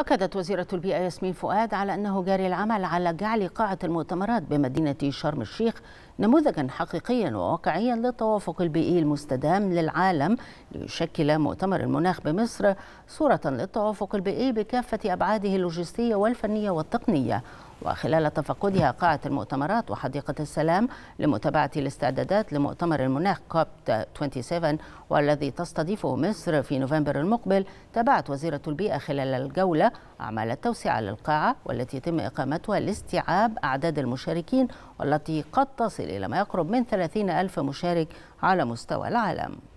أكدت وزيرة البيئة ياسمين فؤاد على أنه جاري العمل على جعل قاعة المؤتمرات بمدينة شرم الشيخ نموذجا حقيقيا وواقعيا للتوافق البيئي المستدام للعالم، ليشكل مؤتمر المناخ بمصر صورة للتوافق البيئي بكافة أبعاده اللوجستية والفنية والتقنية. وخلال تفقدها قاعة المؤتمرات وحديقة السلام لمتابعة الاستعدادات لمؤتمر المناخ كوب 27 والذي تستضيفه مصر في نوفمبر المقبل، تابعت وزيرة البيئة خلال الجولة أعمال التوسعة للقاعة والتي يتم إقامتها لاستيعاب أعداد المشاركين والتي قد تصل إلى ما يقرب من 30,000 مشارك على مستوى العالم.